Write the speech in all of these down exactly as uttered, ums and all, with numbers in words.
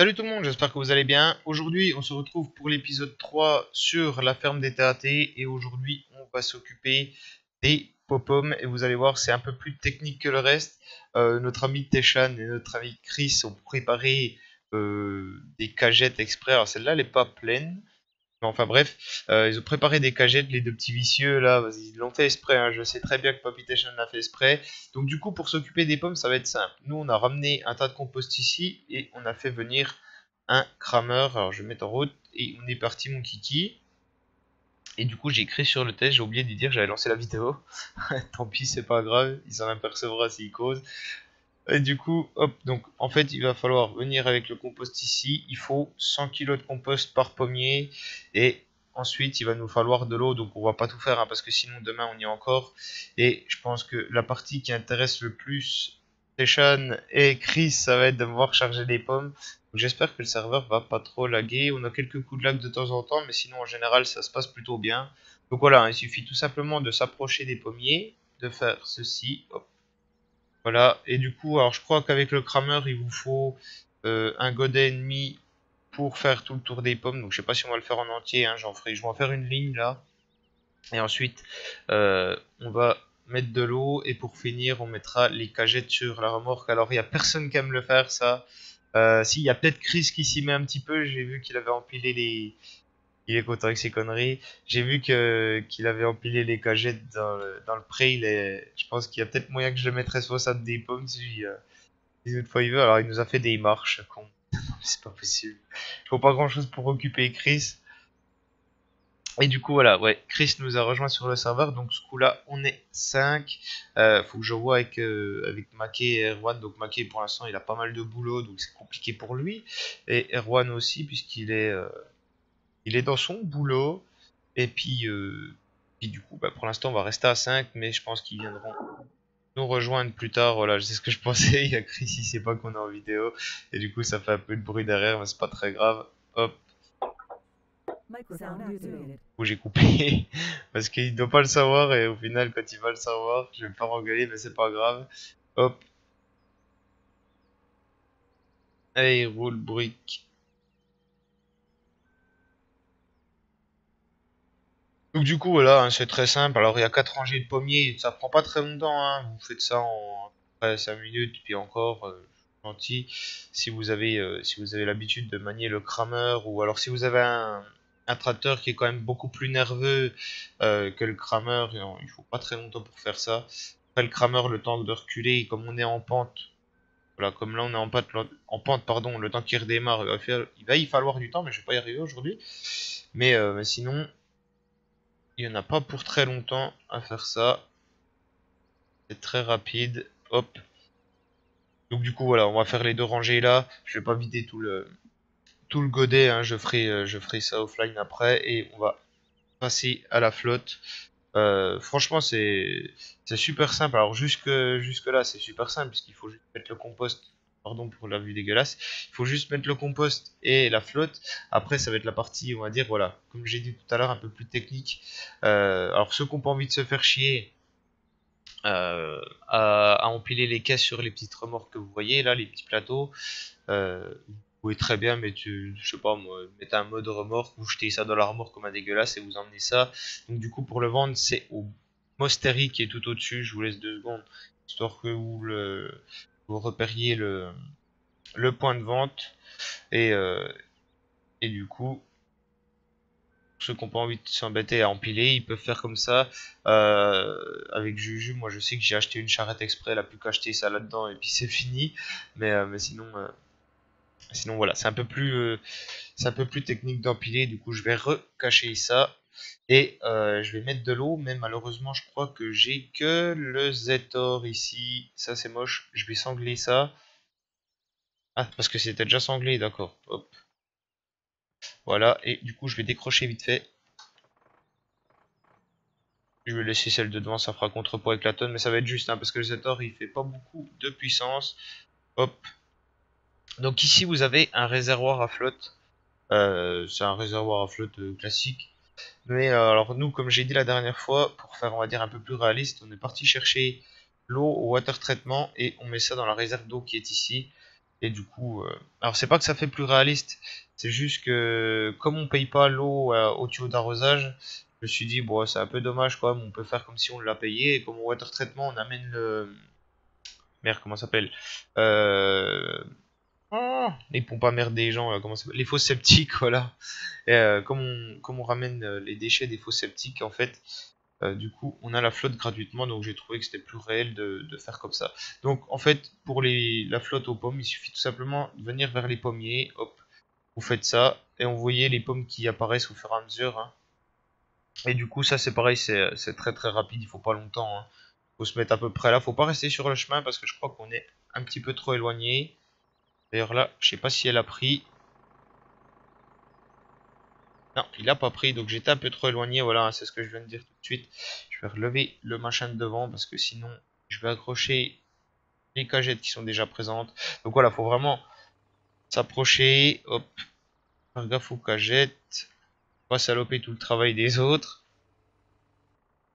Salut tout le monde, j'espère que vous allez bien. Aujourd'hui on se retrouve pour l'épisode trois sur la ferme des T A T et aujourd'hui on va s'occuper des pop-pommes et vous allez voir c'est un peu plus technique que le reste. Euh, notre ami Teshan et notre ami Chris ont préparé euh, des cagettes exprès. Alors celle-là elle n'est pas pleine, mais enfin bref, euh, ils ont préparé des cagettes, les deux petits vicieux là, ils l'ont fait exprès, hein. Je sais très bien que Papitation l'a fait exprès. Donc du coup pour s'occuper des pommes ça va être simple. Nous on a ramené un tas de compost ici et on a fait venir un Kramer. Alors je vais mettre en route et on est parti mon kiki. Et du coup j'ai écrit sur le test, j'ai oublié de dire, j'avais lancé la vidéo. Tant pis c'est pas grave, il s'en apercevra s'il cause. Et du coup, hop, donc en fait il va falloir venir avec le compost ici, il faut cent kilos de compost par pommier et ensuite il va nous falloir de l'eau, donc on va pas tout faire hein, parce que sinon demain on y est encore. Et je pense que la partie qui intéresse le plus Sean et Chris ça va être de devoir charger les pommes. J'espère que le serveur va pas trop laguer, on a quelques coups de lag de temps en temps mais sinon en général ça se passe plutôt bien. Donc voilà, hein, il suffit tout simplement de s'approcher des pommiers, de faire ceci, hop. Voilà, et du coup, alors je crois qu'avec le Kramer, il vous faut euh, un godet et demi pour faire tout le tour des pommes. Donc je sais pas si on va le faire en entier, hein, j'en ferai, je vais en faire une ligne là. Et ensuite, euh, on va mettre de l'eau et pour finir, on mettra les cagettes sur la remorque. Alors il n'y a personne qui aime le faire ça. Euh, si, il y a peut-être Chris qui s'y met un petit peu, j'ai vu qu'il avait empilé les... Il est content avec ses conneries. J'ai vu que qu'il avait empilé les cagettes dans le, dans le pré. Il est... Je pense qu'il y a peut-être moyen que je le mettrais sur ça des pommes si euh, une fois il veut. Alors il nous a fait des marches. Con. C'est pas possible. Il faut pas grand-chose pour occuper Chris. Et du coup voilà, ouais, Chris nous a rejoint sur le serveur. Donc ce coup-là, on est cinq. Euh, faut que je vois avec euh, avec Maqué et Erwan. Donc Maqué pour l'instant, il a pas mal de boulot, donc c'est compliqué pour lui. Et Erwan aussi puisqu'il est euh... il est dans son boulot, et puis, euh, puis du coup, bah, pour l'instant, on va rester à cinq, mais je pense qu'ils viendront nous rejoindre plus tard. Voilà, je sais ce que je pensais. Il y a Chris, il sait pas qu'on est en vidéo, et du coup, ça fait un peu de bruit derrière, mais c'est pas très grave. Hop. Où j'ai coupé, parce qu'il doit pas le savoir, et au final, quand il va le savoir, je vais pas m'engueuler, mais c'est pas grave. Hop. Allez, roule brique. Donc du coup voilà, hein, c'est très simple. Alors il y a quatre rangées de pommiers, ça prend pas très longtemps, hein. Vous faites ça en après cinq minutes, puis encore, euh, gentil. Si vous avez euh, si vous avez l'habitude de manier le Kramer, ou alors si vous avez un, un tracteur qui est quand même beaucoup plus nerveux euh, que le Kramer, non, il faut pas très longtemps pour faire ça. Après le Kramer, le temps de reculer, comme on est en pente, voilà, comme là on est en pente, en pente pardon, le temps qu'il redémarre, il va, faire, il va y falloir du temps, mais je vais pas y arriver aujourd'hui. Mais, euh, mais sinon... il n'y en a pas pour très longtemps à faire ça. C'est très rapide. Hop. Donc du coup voilà, on va faire les deux rangées là. Je vais pas vider tout le tout le godet. Hein. Je ferai je ferai ça offline après et on va passer à la flotte. Euh, franchement c'est c'est super simple. Alors jusque jusque là c'est super simple puisqu'il faut juste mettre le compost. Pardon pour la vue dégueulasse. Il faut juste mettre le compost et la flotte. Après, ça va être la partie, on va dire, voilà, comme j'ai dit tout à l'heure, un peu plus technique. Euh, alors, ceux qui n'ont pas envie de se faire chier euh, à, à empiler les caisses sur les petites remorques que vous voyez, là, les petits plateaux, euh, vous pouvez très bien mettre, je sais pas, moi, mettre un mode remorque, vous jetez ça dans la remorque comme un dégueulasse et vous emmenez ça. Donc, du coup, pour le vendre, c'est au Mosteri qui est tout au-dessus. Je vous laisse deux secondes, histoire que vous le... vous repériez le, le point de vente et, euh, et du coup ceux qui n'ont pas envie de s'embêter à empiler ils peuvent faire comme ça. Euh, avec Juju, moi je sais que j'ai acheté une charrette exprès, elle a plus qu'acheter ça là dedans et puis c'est fini, mais, euh, mais sinon euh, sinon voilà c'est un peu plus euh, c'est un peu plus technique d'empiler. Du coup je vais recacher ça et euh, je vais mettre de l'eau, mais malheureusement je crois que j'ai que le Zetor ici, ça c'est moche, je vais sangler ça. Ah parce que c'était déjà sanglé, d'accord, hop. Voilà, et du coup je vais décrocher vite fait. Je vais laisser celle de devant, ça fera contrepoids avec la tonne, mais ça va être juste hein, parce que le Zetor il fait pas beaucoup de puissance. Hop. Donc ici vous avez un réservoir à flotte, euh, c'est un réservoir à flotte classique. Mais euh, alors nous, comme j'ai dit la dernière fois, pour faire on va dire un peu plus réaliste, on est parti chercher l'eau au water treatment et on met ça dans la réserve d'eau qui est ici. Et du coup, euh... alors c'est pas que ça fait plus réaliste, c'est juste que comme on paye pas l'eau euh, au tuyau d'arrosage, je me suis dit bon c'est un peu dommage quand même, on peut faire comme si on l'a payé, et comme au water traitement on amène le... Merde, comment ça s'appelle euh... oh, les pompes à merde des gens, comment ça s'appelle, les fosses septiques, voilà. Et, euh, comme, on, comme on ramène les déchets des fosses septiques en fait, Euh, du coup on a la flotte gratuitement, donc j'ai trouvé que c'était plus réel de, de faire comme ça. Donc en fait pour les, la flotte aux pommes, il suffit tout simplement de venir vers les pommiers, hop, vous faites ça, et on voyait les pommes qui apparaissent au fur et à mesure. Hein. Et du coup ça c'est pareil, c'est très très rapide, il faut pas longtemps, hein. Faut se mettre à peu près là, faut pas rester sur le chemin parce que je crois qu'on est un petit peu trop éloigné. D'ailleurs là, je sais pas si elle a pris. Non, il n'a pas pris, donc j'étais un peu trop éloigné, voilà, hein, c'est ce que je viens de dire tout de suite. Je vais relever le machin de devant parce que sinon, je vais accrocher les cagettes qui sont déjà présentes. Donc voilà, faut vraiment s'approcher, hop, faire gaffe aux cagettes, pas saloper tout le travail des autres.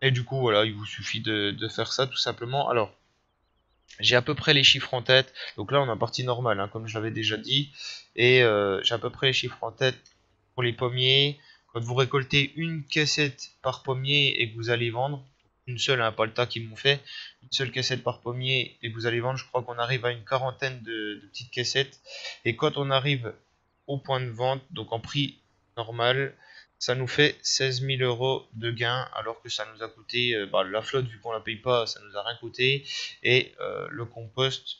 Et du coup, voilà, il vous suffit de, de faire ça tout simplement. Alors, j'ai à peu près les chiffres en tête, donc là on a partie normale, hein, comme je l'avais déjà dit, et euh, j'ai à peu près les chiffres en tête. Pour les pommiers, quand vous récoltez une cassette par pommier et que vous allez vendre, une seule, hein, pas le tas qu'ils m'ont fait, une seule cassette par pommier et que vous allez vendre, je crois qu'on arrive à une quarantaine de, de petites cassettes. Et quand on arrive au point de vente, donc en prix normal, ça nous fait seize mille euros de gain, alors que ça nous a coûté, euh, bah, la flotte vu qu'on la paye pas, ça nous a rien coûté, et euh, le compost,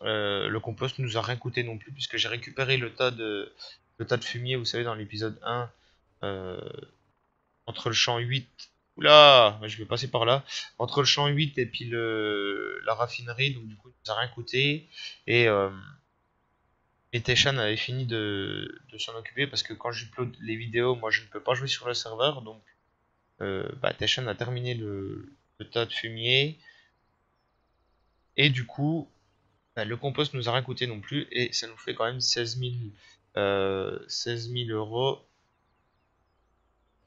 euh, le compost nous a rien coûté non plus, puisque j'ai récupéré le tas de... Le tas de fumier, vous savez, dans l'épisode un, euh, entre le champ huit, oula, je vais passer par là, entre le champ huit et puis le, la raffinerie, donc du coup, ça n'a rien coûté, et, euh, et Teshan avait fini de, de s'en occuper, parce que quand j'upload les vidéos, moi je ne peux pas jouer sur le serveur, donc euh, bah, Teshan a terminé le, le tas de fumier, et du coup, bah, le compost nous a rien coûté non plus, et ça nous fait quand même seize mille euros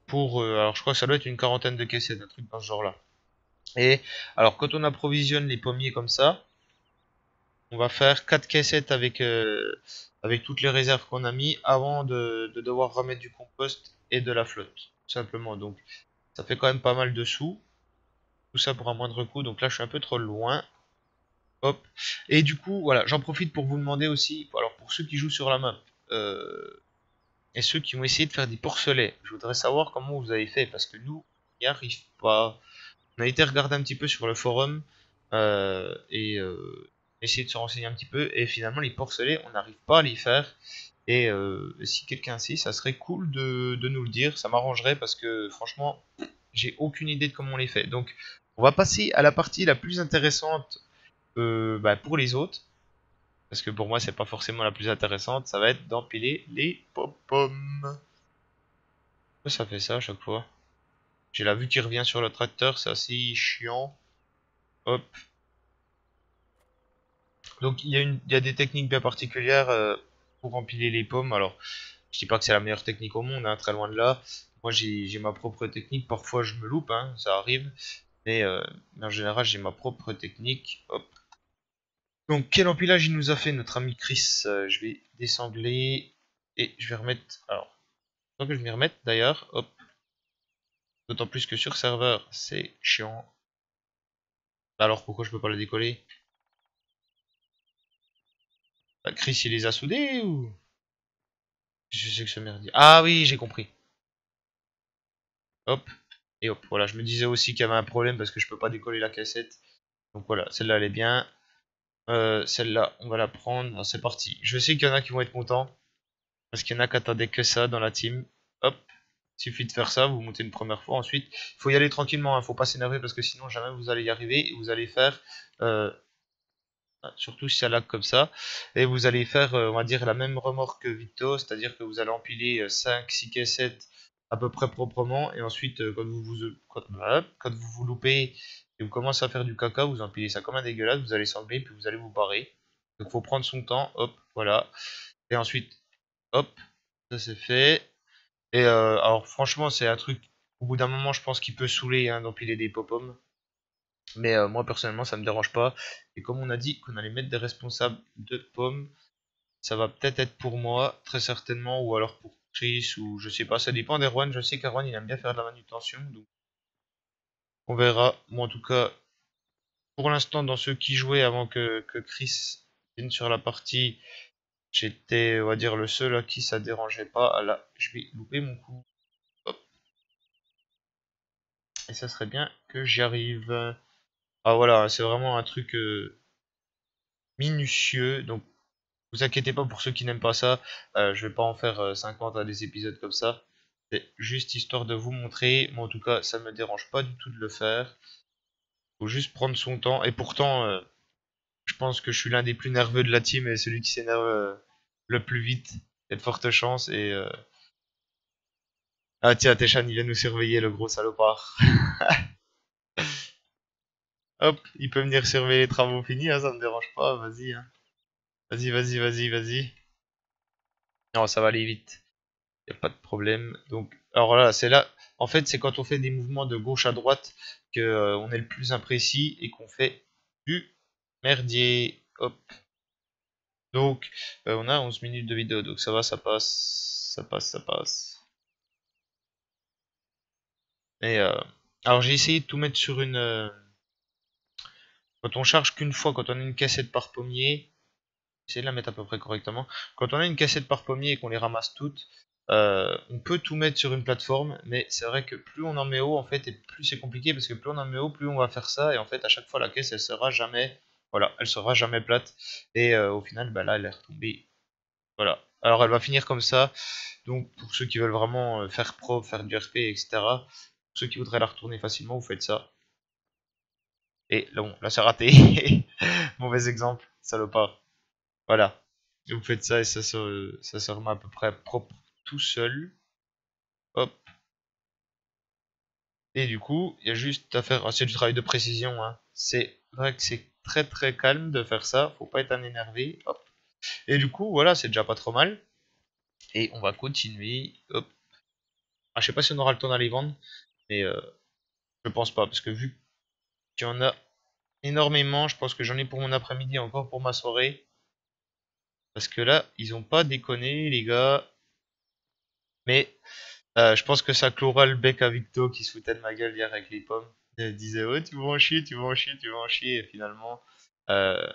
pour euh, alors je crois que ça doit être une quarantaine de caissettes, un truc dans ce genre là. Et alors quand on approvisionne les pommiers comme ça, on va faire quatre caissettes avec euh, avec toutes les réserves qu'on a mis avant de, de devoir remettre du compost et de la flotte tout simplement. Donc ça fait quand même pas mal de sous, tout ça pour un moindre coût. Donc là je suis un peu trop loin. Hop. Et du coup voilà, j'en profite pour vous demander aussi, alors pour ceux qui jouent sur la map Euh, et ceux qui ont essayé de faire des porcelets, je voudrais savoir comment vous avez fait, parce que nous on n'y arrive pas. On a été regarder un petit peu sur le forum euh, et euh, essayer de se renseigner un petit peu, et finalement les porcelets on n'arrive pas à les faire. Et euh, si quelqu'un sait, ça serait cool de, de nous le dire, ça m'arrangerait, parce que franchement j'ai aucune idée de comment on les fait. Donc on va passer à la partie la plus intéressante euh, bah, pour les autres. Parce que pour moi, c'est pas forcément la plus intéressante. Ça va être d'empiler les pom-pommes. Ça fait ça à chaque fois. J'ai la vue qui revient sur le tracteur. C'est assez chiant. Hop. Donc, il y a une, il y a des techniques bien particulières euh, pour empiler les pommes. Alors, je dis pas que c'est la meilleure technique au monde. Hein, très loin de là. Moi, j'ai ma propre technique. Parfois, je me loupe. Hein, ça arrive. Mais euh, en général, j'ai ma propre technique. Hop. Donc quel empilage il nous a fait notre ami Chris. euh, Je vais désangler et je vais remettre, alors tant que je m'y remette d'ailleurs, hop. D'autant plus que sur serveur c'est chiant. Alors pourquoi je peux pas le décoller? Bah, Chris il les a soudés ou? Je sais que ce merdier. Ah oui j'ai compris. Hop et hop, voilà, je me disais aussi qu'il y avait un problème parce que je peux pas décoller la cassette. Donc voilà, celle-là elle est bien. Euh, celle-là, on va la prendre. C'est parti. Je sais qu'il y en a qui vont être contents. Parce qu'il y en a qui attendaient que ça dans la team. Hop. Suffit de faire ça. Vous montez une première fois. Ensuite, il faut y aller tranquillement. Il hein, ne faut pas s'énerver parce que sinon, jamais vous allez y arriver. Et vous allez faire. Euh, surtout si ça lag comme ça. Et vous allez faire, euh, on va dire, la même remorque que Vito. C'est-à-dire que vous allez empiler cinq, six cassettes à peu près proprement. Et ensuite, euh, quand, vous vous, quand, hop, quand vous vous loupez. Et vous commencez à faire du caca, vous empilez ça comme un dégueulasse, vous allez sangler, puis vous allez vous barrer. Donc faut prendre son temps, hop, voilà. Et ensuite, hop, ça c'est fait. Et euh, alors franchement, c'est un truc, au bout d'un moment, je pense qu'il peut saouler hein, d'empiler des pop-pommes. mais euh, moi personnellement ça me dérange pas. Et comme on a dit qu'on allait mettre des responsables de pommes, ça va peut-être être pour moi, très certainement, ou alors pour Chris, ou je sais pas, ça dépend d'Erwan. Je sais qu'Erwan il aime bien faire de la manutention, donc on verra. Moi en tout cas, pour l'instant, dans ceux qui jouaient avant que, que Chris vienne sur la partie, j'étais, on va dire, le seul à qui ça dérangeait pas. Ah là, je vais louper mon coup. Hop. Et ça serait bien que j'y arrive. Ah voilà, c'est vraiment un truc euh, minutieux. Donc, vous inquiétez pas pour ceux qui n'aiment pas ça. Euh, je vais pas en faire euh, cinquante à des épisodes comme ça. C'est juste histoire de vous montrer. Moi, en tout cas, ça me dérange pas du tout de le faire. Faut juste prendre son temps, et pourtant euh, je pense que je suis l'un des plus nerveux de la team et celui qui s'énerve euh, le plus vite. Il y a de fortes chances et euh... ah tiens, Teshan il vient nous surveiller, le gros salopard. Hop, il peut venir surveiller les travaux finis, hein, ça me dérange pas, vas-y hein. Vas-y, vas-y, vas-y, vas-y. Non, ça va aller vite, y a pas de problème. Donc, alors là, c'est là. En fait, c'est quand on fait des mouvements de gauche à droite qu'on euh, est le plus imprécis et qu'on fait du merdier. Hop. Donc, euh, on a onze minutes de vidéo. Donc, ça va, ça passe. Ça passe, ça passe. Et euh, alors, j'ai essayé de tout mettre sur une. Euh, quand on charge qu'une fois, quand on a une cassette par pommier, j'essaie de la mettre à peu près correctement. Quand on a une cassette par pommier et qu'on les ramasse toutes. Euh, on peut tout mettre sur une plateforme, mais c'est vrai que plus on en met haut en fait, et plus c'est compliqué, parce que plus on en met haut, plus on va faire ça, et en fait à chaque fois la caisse elle sera jamais, voilà, elle sera jamais plate, et euh, au final bah là elle est retombée, voilà. Alors elle va finir comme ça, donc pour ceux qui veulent vraiment faire pro, faire du R P, et cetera. Pour ceux qui voudraient la retourner facilement, vous faites ça. Et là bon, là c'est raté, mauvais exemple, salopard. Voilà, et vous faites ça et ça se, ça se remet à peu près propre. Tout seul, hop, et du coup il y a juste à faire, ah, c'est du travail de précision hein. C'est vrai que c'est très très calme de faire ça, faut pas être un énervé, hop, et du coup voilà, c'est déjà pas trop mal, et on va continuer, hop. Ah, je sais pas si on aura le temps d'aller vendre, mais euh, je pense pas, parce que vu qu'il y en a énormément, je pense que j'en ai pour mon après-midi, encore pour ma soirée, parce que là ils ont pas déconné les gars. Mais euh, je pense que ça clora le bec à Victor qui se foutait de ma gueule hier avec les pommes. Il disait ouais, tu vas en chier, tu vas en chier, tu vas en chier. Et finalement, euh,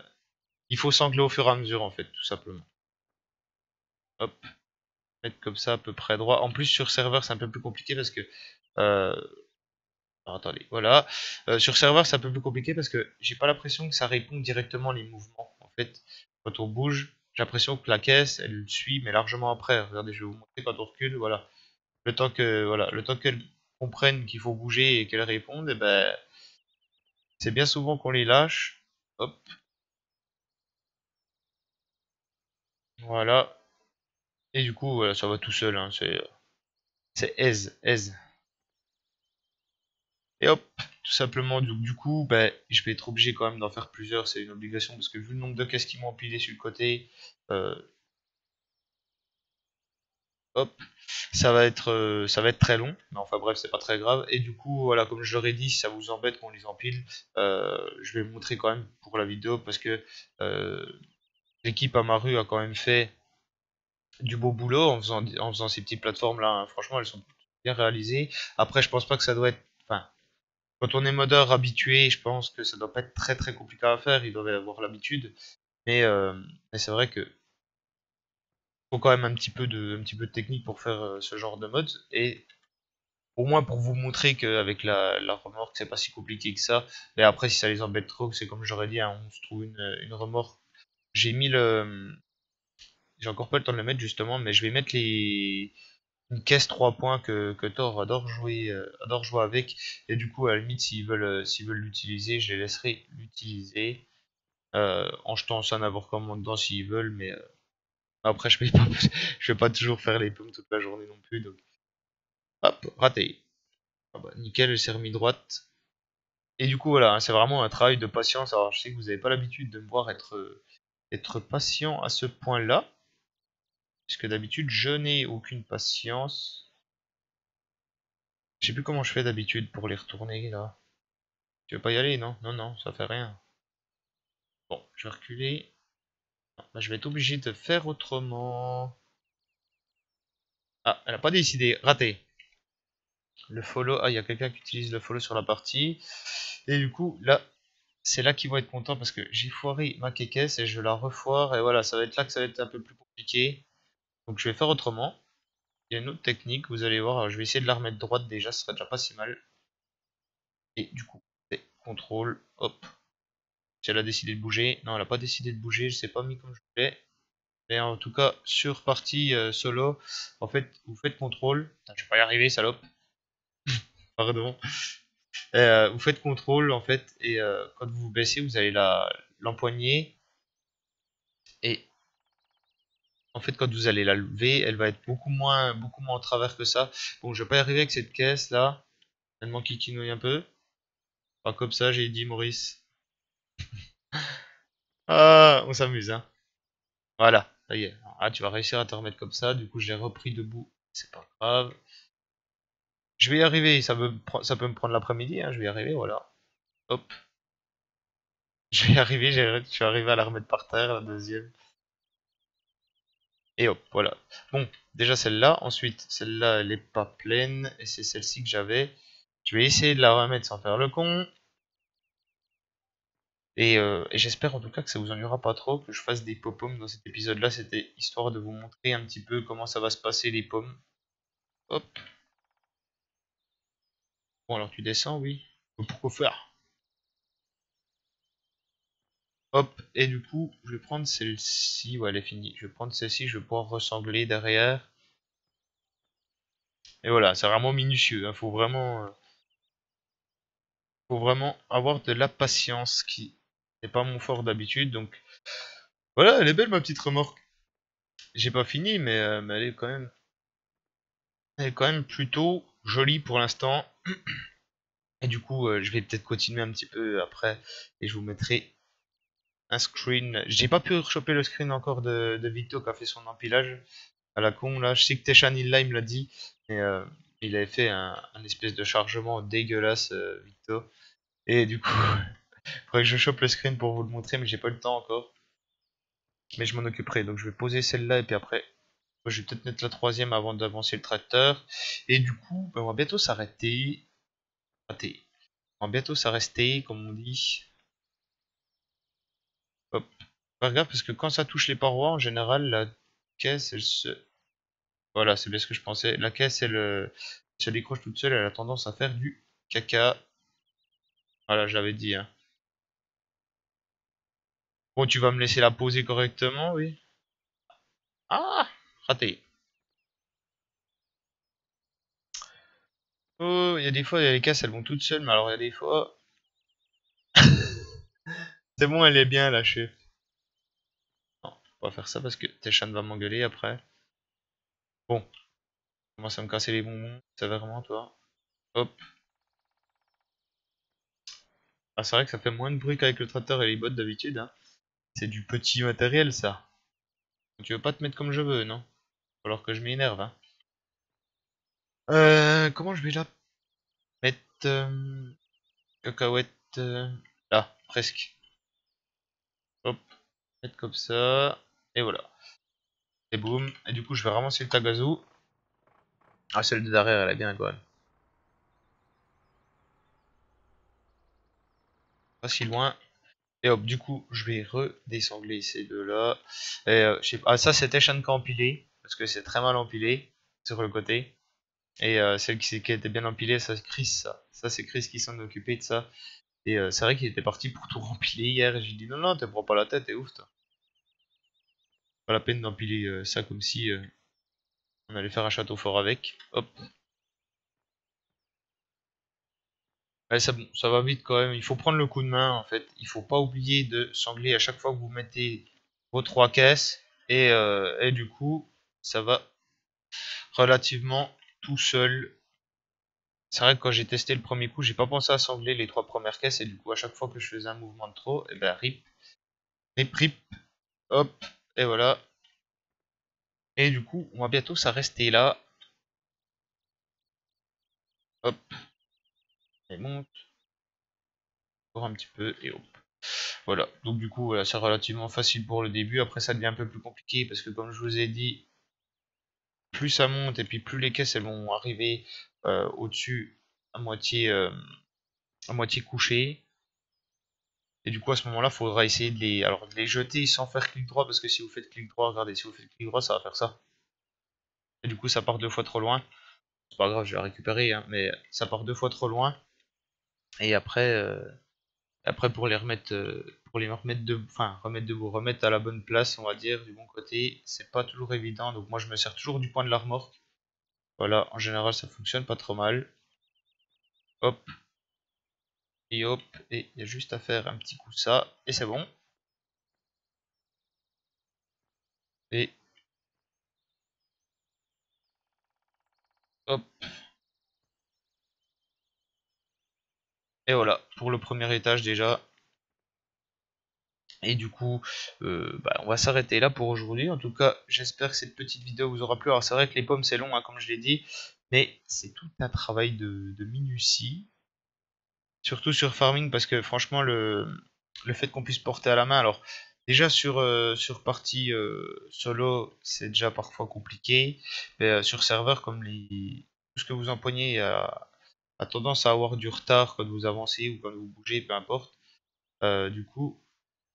il faut s'angler au fur et à mesure en fait, tout simplement. Hop, mettre comme ça à peu près droit. En plus sur serveur c'est un peu plus compliqué parce que... Euh... Alors, attendez, voilà. Euh, sur serveur c'est un peu plus compliqué parce que j'ai pas l'impression que ça répond directement les mouvements. En fait, quand on bouge... J'ai l'impression que la caisse, elle suit, mais largement après. Regardez, je vais vous montrer quand on recule, voilà. Le temps que, voilà, le temps qu'elle comprenne qu'il faut bouger et qu'elle réponde, et ben, c'est bien souvent qu'on les lâche. Hop. Voilà. Et du coup, voilà, ça va tout seul, hein. C'est, c'est aise, aise. Et hop, tout simplement, du, du coup, ben, je vais être obligé quand même d'en faire plusieurs, c'est une obligation, parce que vu le nombre de caisses qui m'ont empilé sur le côté, euh, hop, ça va être euh, ça va être très long, mais enfin bref, c'est pas très grave. Et du coup, voilà, comme je l'aurais dit, si ça vous embête qu'on les empile, euh, je vais vous montrer quand même pour la vidéo, parce que euh, l'équipe à ma rue a quand même fait du beau boulot en faisant, en faisant ces petites plateformes-là, hein. Franchement, elles sont bien réalisées. Après, je pense pas que ça doit être... Enfin, quand on est modeur habitué, je pense que ça doit pas être très très compliqué à faire, ils doivent avoir l'habitude, mais, euh, mais c'est vrai que faut quand même un petit peu de, un petit peu de technique pour faire euh, ce genre de mode, et au moins pour vous montrer qu'avec la, la remorque c'est pas si compliqué que ça. Mais après si ça les embête trop, c'est comme j'aurais dit, hein, on se trouve une, une remorque. J'ai mis le... J'ai encore pas le temps de le mettre justement, mais je vais mettre les... Une caisse trois points que, que Thor adore jouer, euh, adore jouer avec, et du coup à la limite s'ils veulent s'ils veulent l'utiliser, je les laisserai l'utiliser euh, en jetant ça n'importe comment dedans s'ils veulent, mais euh, après je vais pas je vais pas toujours faire les pommes toute la journée non plus, donc hop, raté. Ah bah, nickel, elle s'est remise droite. Et du coup voilà, hein, c'est vraiment un travail de patience. Alors je sais que vous n'avez pas l'habitude de me voir être euh, être patient à ce point là. Parce que d'habitude je n'ai aucune patience. Je sais plus comment je fais d'habitude pour les retourner là. Tu veux pas y aller, non? Non, non, ça fait rien. Bon, je vais reculer. Bah, je vais être obligé de faire autrement. Ah, elle a pas décidé. Raté. Le follow. Ah, il y a quelqu'un qui utilise le follow sur la partie. Et du coup, là, c'est là qu'ils vont être contents parce que j'ai foiré ma kékesse et je la refoire. Et voilà, ça va être là que ça va être un peu plus compliqué. Donc je vais faire autrement. Il y a une autre technique, vous allez voir. Alors, je vais essayer de la remettre droite déjà, ce serait déjà pas si mal. Et du coup, c'est contrôle. Hop. Si elle a décidé de bouger. Non, elle a pas décidé de bouger. Je ne sais pas mis comme je voulais. Mais en tout cas, sur partie euh, solo, en fait, vous faites contrôle. Putain, je vais pas y arriver, salope. Pardon. Euh, vous faites contrôle en fait, et euh, quand vous vous baissez, vous allez la l'empoigner. Et en fait, quand vous allez la lever, elle va être beaucoup moins, beaucoup moins en travers que ça. Bon, je vais pas y arriver avec cette caisse là. Elle m'enquiquinouille un peu. Pas comme ça, j'ai dit Maurice. Ah, on s'amuse, hein. Voilà, ça y est. Ah, tu vas réussir à te remettre comme ça. Du coup, je l'ai repris debout. C'est pas grave. Je vais y arriver. Ça peut, ça peut me prendre l'après-midi. Hein. Je vais y arriver, voilà. Hop. Je vais y arriver. Je suis arrivé à la remettre par terre, la deuxième. Et hop, voilà. Bon, déjà celle-là. Ensuite, celle-là, elle n'est pas pleine. Et c'est celle-ci que j'avais. Je vais essayer de la remettre sans faire le con. Et, euh, et j'espère en tout cas que ça vous ennuiera pas trop, que je fasse des pop-pommes dans cet épisode-là. C'était histoire de vous montrer un petit peu comment ça va se passer les pommes. Hop. Bon, alors tu descends, oui. Pourquoi faire? Hop. Et du coup, je vais prendre celle-ci. Ouais, elle est finie. Je vais prendre celle-ci, je vais pouvoir ressembler derrière. Et voilà, c'est vraiment minutieux, hein. Faut vraiment, euh, faut vraiment avoir de la patience qui n'est pas mon fort d'habitude. Donc voilà, elle est belle ma petite remorque. J'ai pas fini, mais, euh, mais elle est quand même, elle est quand même plutôt jolie pour l'instant. Et du coup, euh, je vais peut-être continuer un petit peu après et je vous mettrai un screen. J'ai pas pu rechoper le screen encore de, de Vito qui a fait son empilage à la con là. Je sais que Teshan il, là, il me l'a dit. Et euh, il avait fait un, un espèce de chargement dégueulasse, euh, Victor. Et du coup, il faudrait que je chope le screen pour vous le montrer, mais j'ai pas le temps encore. Mais je m'en occuperai. Donc je vais poser celle-là, et puis après, je vais peut-être mettre la troisième avant d'avancer le tracteur. Et du coup, ben, on va bientôt s'arrêter. Raté. On va bientôt s'arrêter, comme on dit. Hop. Regarde, parce que quand ça touche les parois, en général, la caisse, elle se... Voilà, c'est bien ce que je pensais. La caisse, elle, elle se décroche toute seule, elle a tendance à faire du caca. Voilà, je l'avais dit. Hein. Bon, tu vas me laisser la poser correctement, oui. Ah, raté. Oh, il y a des fois, les caisses, elles vont toutes seules, mais alors il y a des fois... C'est bon, elle est bien lâchée. Non, on va faire ça parce que Teshan va m'engueuler après. Bon, commence à me casser les bonbons, ça va vraiment toi. Hop. Ah, c'est vrai que ça fait moins de bruit qu'avec le tracteur et les bottes d'habitude. Hein. C'est du petit matériel ça. Tu veux pas te mettre comme je veux, non? Alors que je m'énerve. Hein. Euh, comment je vais là mettre euh, cacahuète euh, là, presque. Hop, mettre comme ça et voilà. Et boum, et du coup je vais ramasser le tagazu. Ah, celle de derrière elle est bien quoi. Pas si loin. Et hop, du coup je vais redésangler ces deux là. Et euh, je sais pas, ah, ça c'était Shanka empilé. Parce que c'est très mal empilé sur le côté. Et euh, celle qui, qui était bien empilée, ça c'est Chris. Ça, ça c'est Chris qui s'en occupait de ça. Et euh, c'est vrai qu'il était parti pour tout rempiler hier. Et j'ai dit non, non, te prends pas la tête, t'es ouf toi. Pas la peine d'empiler euh, ça comme si euh, on allait faire un château fort avec. Hop. Ouais, ça, ça va vite quand même. Il faut prendre le coup de main en fait. Il faut pas oublier de sangler à chaque fois que vous mettez vos trois caisses. Et, euh, et du coup, ça va relativement tout seul. C'est vrai que quand j'ai testé le premier coup, j'ai pas pensé à sangler les trois premières caisses. Et du coup, à chaque fois que je faisais un mouvement de trop, et ben rip. Rip, rip. Hop. Et voilà. Et du coup, on va bientôt s'arrêter là. Hop. Elle monte. encore un petit peu et hop. Voilà, donc du coup voilà, c'est relativement facile pour le début, après ça devient un peu plus compliqué parce que comme je vous ai dit, plus ça monte et puis plus les caisses elles vont arriver euh, au-dessus à moitié, euh, à moitié couchées. Et du coup à ce moment-là, il faudra essayer de les, alors, de les jeter sans faire clic droit, parce que si vous faites clic droit, regardez, si vous faites clic droit, ça va faire ça. Et du coup ça part deux fois trop loin. C'est pas grave, je vais la récupérer, hein, mais ça part deux fois trop loin. Et après, euh, après pour les remettre, euh, pour les remettre de, enfin remettre debout, remettre à la bonne place, on va dire, du bon côté, c'est pas toujours évident. Donc moi je me sers toujours du point de la remorque. Voilà, en général ça fonctionne pas trop mal. Hop. Et hop, et il y a juste à faire un petit coup ça, et c'est bon. Et hop. Et voilà, pour le premier étage déjà. Et du coup, euh, bah, on va s'arrêter là pour aujourd'hui. En tout cas, j'espère que cette petite vidéo vous aura plu. Alors c'est vrai que les pommes c'est long, hein, comme je l'ai dit, mais c'est tout un travail de, de minutie. Surtout sur farming, parce que franchement le, le fait qu'on puisse porter à la main, alors déjà sur, euh, sur partie euh, solo c'est déjà parfois compliqué, mais euh, sur serveur comme les, tout ce que vous empoignez a, a tendance à avoir du retard quand vous avancez ou quand vous bougez, peu importe, euh, du coup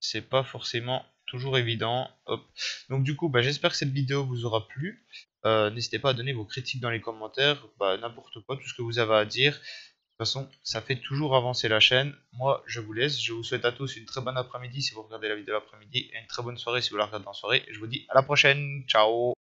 c'est pas forcément toujours évident. Hop. Donc du coup bah, j'espère que cette vidéo vous aura plu, euh, n'hésitez pas à donner vos critiques dans les commentaires, bah, n'importe quoi, tout ce que vous avez à dire. De toute façon, ça fait toujours avancer la chaîne. Moi, je vous laisse. Je vous souhaite à tous une très bonne après-midi si vous regardez la vidéo l'après-midi et une très bonne soirée si vous la regardez en soirée. Et je vous dis à la prochaine. Ciao!